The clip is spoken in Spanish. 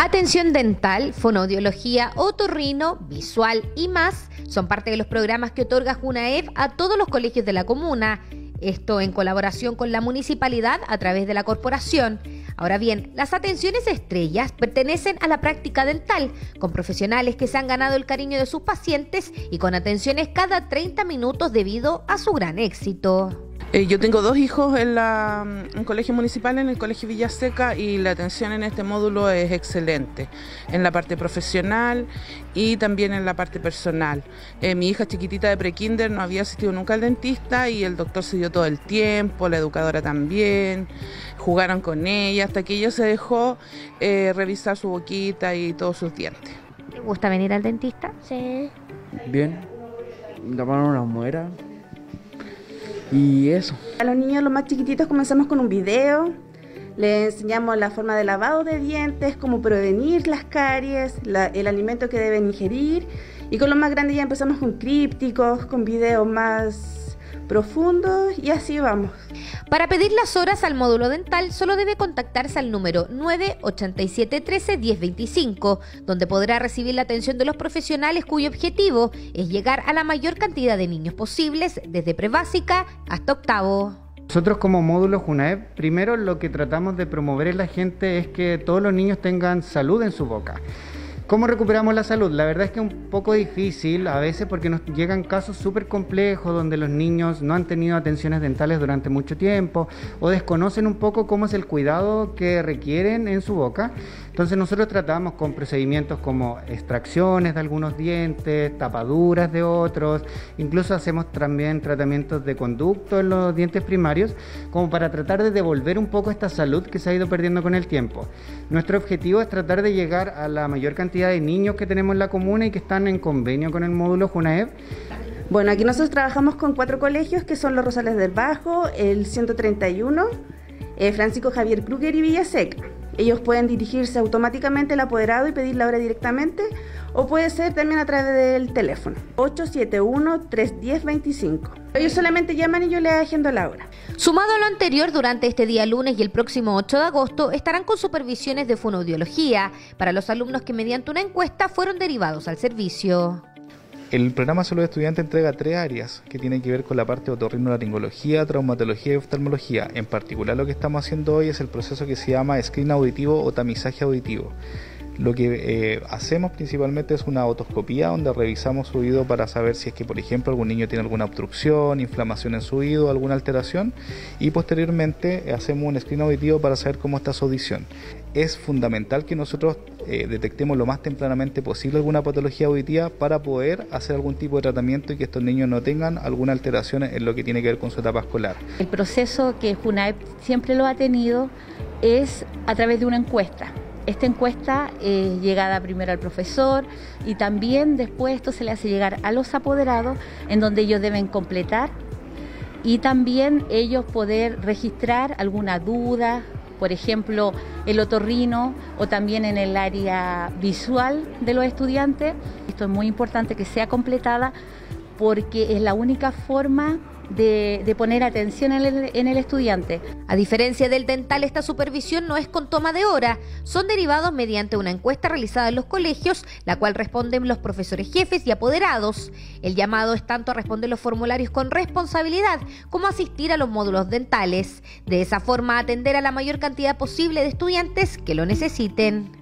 Atención dental, fonoaudiología, otorrino, visual y más son parte de los programas que otorga JUNAEB a todos los colegios de la comuna. Esto en colaboración con la Municipalidad a través de la Corporación. Ahora bien, las atenciones estrellas pertenecen a la práctica dental, con profesionales que se han ganado el cariño de sus pacientes y con atenciones cada 30 minutos debido a su gran éxito. Yo tengo dos hijos en colegio municipal, en el colegio Villaseca, y la atención en este módulo es excelente, en la parte profesional y también en la parte personal. Mi hija chiquitita de prekinder no había asistido nunca al dentista y el doctor se dio todo el tiempo, la educadora también, jugaron con ella, hasta que ella se dejó revisar su boquita y todos sus dientes. ¿Te gusta venir al dentista? Sí. Bien, taparon una muela. Y eso. A los niños, los más chiquititos, comenzamos con un video, les enseñamos la forma de lavado de dientes, cómo prevenir las caries, el alimento que deben ingerir, y con los más grandes ya empezamos con crípticos, con videos más profundos, y así vamos. Para pedir las horas al módulo dental solo debe contactarse al número 987 13 1025, donde podrá recibir la atención de los profesionales cuyo objetivo es llegar a la mayor cantidad de niños posibles desde prebásica hasta octavo. Nosotros como módulo JUNAEB, primero lo que tratamos de promover en la gente es que todos los niños tengan salud en su boca. ¿Cómo recuperamos la salud? La verdad es que es un poco difícil a veces porque nos llegan casos súper complejos donde los niños no han tenido atenciones dentales durante mucho tiempo o desconocen un poco cómo es el cuidado que requieren en su boca. Entonces nosotros tratamos con procedimientos como extracciones de algunos dientes, tapaduras de otros, incluso hacemos también tratamientos de conducto en los dientes primarios como para tratar de devolver un poco esta salud que se ha ido perdiendo con el tiempo. Nuestro objetivo es tratar de llegar a la mayor cantidad de niños que tenemos en la comuna y que están en convenio con el módulo JUNAEB. Bueno, aquí nosotros trabajamos con 4 colegios que son Los Rosales del Bajo, el 131, Francisco Javier Krugger y Villaseca. Ellos pueden dirigirse automáticamente al apoderado y pedir la hora directamente, o puede ser también a través del teléfono 871 310 25. Ellos solamente llaman y yo les agendo la hora. Sumado a lo anterior, durante este día lunes y el próximo 8 de agosto estarán con supervisiones de fonoaudiología para los alumnos que mediante una encuesta fueron derivados al servicio. El programa Salud Estudiante entrega 3 áreas que tienen que ver con la parte de otorrinolaringología, traumatología y oftalmología. En particular, lo que estamos haciendo hoy es el proceso que se llama screen auditivo o tamizaje auditivo. Lo que hacemos principalmente es una otoscopía donde revisamos su oído para saber si es que, por ejemplo, algún niño tiene alguna obstrucción, inflamación en su oído, alguna alteración, y posteriormente hacemos un screen auditivo para saber cómo está su audición. Es fundamental que nosotros detectemos lo más tempranamente posible alguna patología auditiva para poder hacer algún tipo de tratamiento y que estos niños no tengan alguna alteración en lo que tiene que ver con su etapa escolar. El proceso que JUNAEB siempre lo ha tenido es a través de una encuesta. Esta encuesta es llegada primero al profesor y también después esto se le hace llegar a los apoderados, en donde ellos deben completar y también ellos poder registrar alguna duda, por ejemplo, el otorrino o también en el área visual de los estudiantes. Esto es muy importante que sea completada porque es la única forma de poner atención en el estudiante. A diferencia del dental, esta supervisión no es con toma de hora, son derivados mediante una encuesta realizada en los colegios, la cual responden los profesores jefes y apoderados. El llamado es tanto a responder los formularios con responsabilidad como asistir a los módulos dentales. De esa forma, atender a la mayor cantidad posible de estudiantes que lo necesiten.